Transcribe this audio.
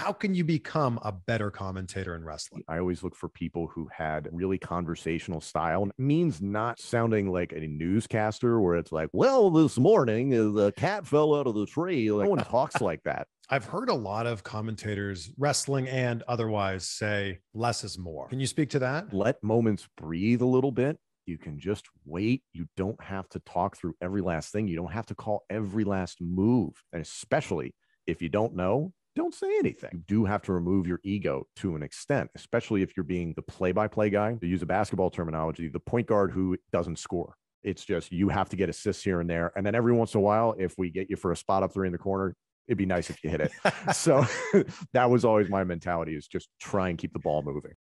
how can you become a better commentator in wrestling? I always look for people who had really conversational style. It means not sounding like a newscaster where it's like, well, this morning the cat fell out of the tree. Like, no one talks like that. I've heard a lot of commentators, wrestling and otherwise, say less is more. Can you speak to that? Let moments breathe a little bit. You can just wait. You don't have to talk through every last thing. You don't have to call every last move. And especially if you don't know, don't say anything. You do have to remove your ego to an extent, especially if you're being the play-by-play guy. To use a basketball terminology, the point guard who doesn't score. It's just you have to get assists here and there. And then every once in a while, if we get you for a spot up three in the corner, it'd be nice if you hit it. So that was always my mentality, is just try and keep the ball moving.